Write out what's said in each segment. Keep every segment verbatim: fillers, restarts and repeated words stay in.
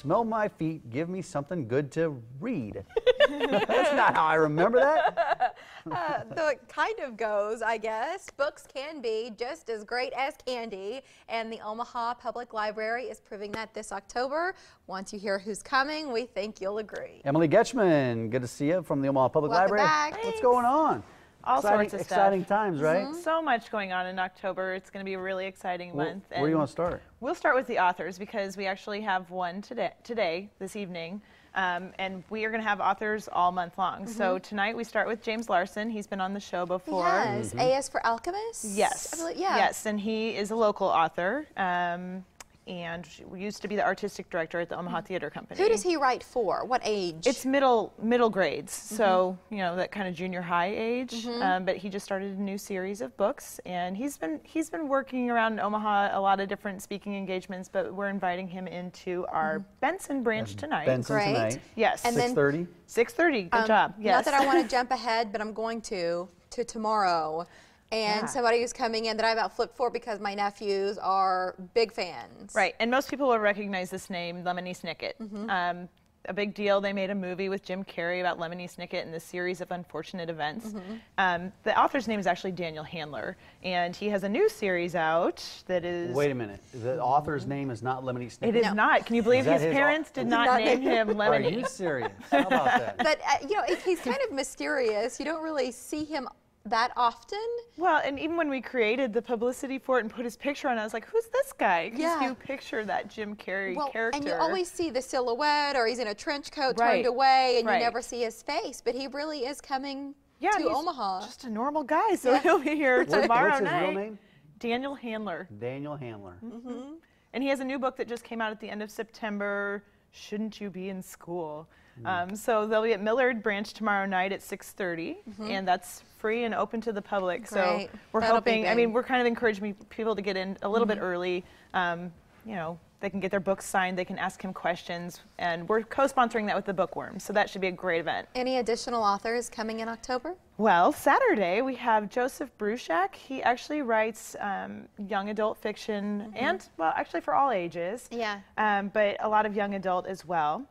smell my feet, give me something good to read. That's not how I remember that. Uh, so it kind of goes, I guess. Books can be just as great as candy, and the Omaha Public Library is proving that this October. Once you hear who's coming, we think you'll agree. Emily Getzschman, good to see you from the Omaha Public Welcome Library. Back. What's going on? All exciting, sorts of stuff. Exciting times, right? Mm-hmm. So much going on in October. It's going to be a really exciting well, month. And where do you want to start? We'll start with the authors because we actually have one today, today this evening. Um, and we are going to have authors all month long. Mm-hmm. So tonight we start with James Larson. He's been on the show before. Yes, mm-hmm. A S for Alchemist? Yes. I believe, yeah. Yes, and he is a local author. Um, and used to be the artistic director at the Omaha Theatre Company. Who does he write for? What age? It's middle middle grades, mm-hmm. so you know that kind of junior high age. Mm-hmm. um, but he just started a new series of books, and he's been he's been working around Omaha a lot of different speaking engagements. But we're inviting him into our mm-hmm. Benson branch tonight. Benson Great. tonight, yes. And six thirty. Six thirty. Good um, job. Yes. Not that I want to jump ahead, but I'm going to to tomorrow. And yeah. somebody who's coming in that I've outflipped for because my nephews are big fans. Right, and most people will recognize this name, Lemony Snicket. Mm-hmm. um, a big deal, they made a movie with Jim Carrey about Lemony Snicket and the series of unfortunate events. Mm-hmm. um, the author's name is actually Daniel Handler, and he has a new series out that is... Wait a minute, the author's name is not Lemony Snicket? It is no. not. Can you believe his parents did not, not name him Lemony? Are you serious? How about that? But, uh, you know, he's kind of mysterious. You don't really see him that often. Well, and even when we created the publicity for it and put his picture on, I was like, who's this guy? Because yeah. you picture that Jim Carrey well, character. And you always see the silhouette, or he's in a trench coat right. turned away, and right. you never see his face. But he really is coming yeah, to Omaha. Just a normal guy, so yeah. he'll be here tomorrow What's night. What's his real name? Daniel Handler. Daniel Handler. Mm-hmm. And he has a new book that just came out at the end of September, Shouldn't You Be in School? Um, so they'll be at Millard Branch tomorrow night at six thirty, mm-hmm. and that's free and open to the public. Great. So we're That'll hoping, I mean, we're kind of encouraging people to get in a little mm-hmm. bit early. Um, you know, they can get their books signed, they can ask him questions, and we're co-sponsoring that with the Bookworm, so that should be a great event. Any additional authors coming in October? Well, Saturday we have Joseph Bruchac. He actually writes um, young adult fiction, mm-hmm. and, well, actually for all ages, yeah. um, but a lot of young adult as well.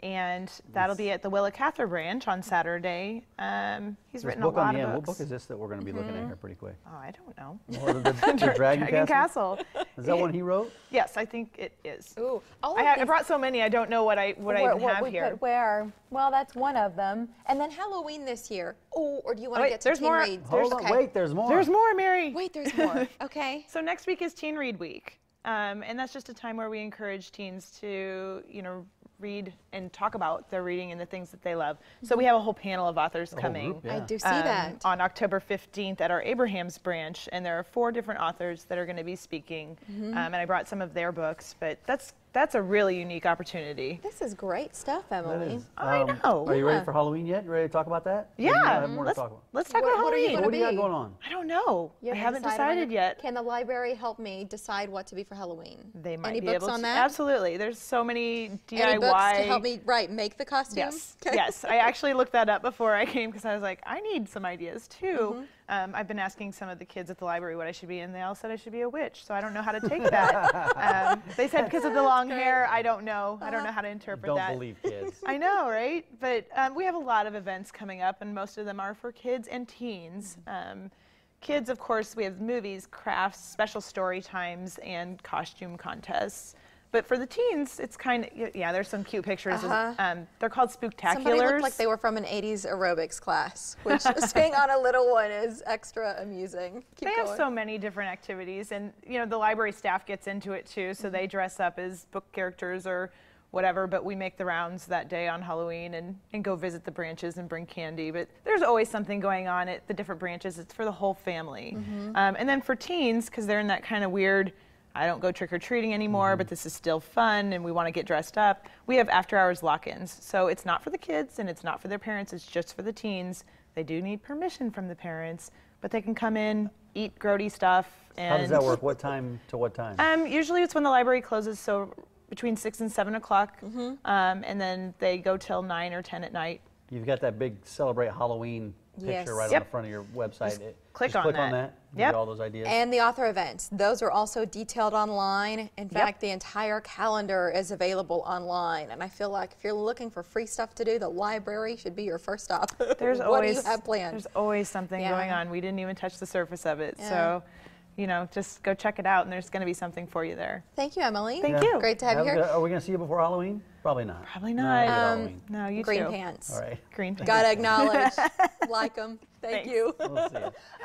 And that'll be at the Willa Cather Ranch on Saturday. Um, he's There's written a lot of books. What book is this that we're going to be looking mm-hmm. at here pretty quick? Oh, I don't know. Well, the, the, the Dragon, Dragon Castle. Castle. Is that one he wrote? Yes, I think it is. Ooh, all I, have, I brought so many. I don't know what I what where, I even what have we here. Put where? Well, that's one of them. And then Halloween this year. Oh, or do you want oh, to get to Teen more. Read? Hold there's, on, okay. wait. There's more. There's more, Mary. Wait, there's more. Okay. So next week is Teen Read Week, um, and that's just a time where we encourage teens to, you know, read and talk about their reading and the things that they love. So we have a whole panel of authors a coming. Group, yeah. I do see um, that. On October fifteenth at our Abraham's branch, and there are four different authors that are going to be speaking. Mm-hmm. um, and I brought some of their books, but that's that's a really unique opportunity. This is great stuff, Emily. Is, um, I know. Are you ready for Halloween yet? You ready to talk about that? Yeah. Mm-hmm. more let's, to talk about. let's talk what, about Halloween. What, so what do you got going on? I don't know. You I haven't decided yet. Can the library help me decide what to be for Halloween? They might Any be books able on that? To, absolutely. There's so many D I Y. Any books to help me right make the costume? Yes. Okay. Yes. I actually looked that up before I came because I was like, I need some ideas too. Mm-hmm. Um, I've been asking some of the kids at the library what I should be, and they all said I should be a witch, so I don't know how to take that. um, they said because of the long hair, I don't know. I don't know how to interpret don't that. Don't believe kids. I know, right? But um, we have a lot of events coming up, and most of them are for kids and teens. Um, kids, of course, we have movies, crafts, special story times, and costume contests. But for the teens, it's kind of, yeah, there's some cute pictures. Uh-huh. um, they're called spooktaculars. Somebody looked like they were from an eighties aerobics class, which staying on a little one is extra amusing. Keep they going. Have so many different activities, and you know the library staff gets into it too, so mm-hmm. they dress up as book characters or whatever, but we make the rounds that day on Halloween and, and go visit the branches and bring candy. But there's always something going on at the different branches. It's for the whole family. Mm-hmm. um, and then for teens, because they're in that kind of weird, I don't go trick-or-treating anymore, mm-hmm. but this is still fun and we want to get dressed up. We have after-hours lock-ins, so it's not for the kids and it's not for their parents, it's just for the teens. They do need permission from the parents, but they can come in, eat grody stuff. And how does that work? What time to what time? Um, usually it's when the library closes, so between six and seven o'clock, mm-hmm. um, and then they go till nine or ten at night. You've got that big Celebrate Halloween picture yes. right yep. on the front of your website. It, click Just on click that. Click on that. Yep. All those ideas. And the author events. Those are also detailed online. In fact, yep. the entire calendar is available online. And I feel like if you're looking for free stuff to do, the library should be your first stop. There's what always, do you have planned? There's always something yeah. going on. We didn't even touch the surface of it. Yeah. So, you know, just go check it out, and there's going to be something for you there. Thank you, Emily. Thank yeah. you. Great to have, have you here. Good. Are we going to see you before Halloween? Probably not. Probably not. Um, Halloween. No, you green too. Green pants. All right. Green pants. Gotta acknowledge. Like them. Thank Thanks. You. We'll see.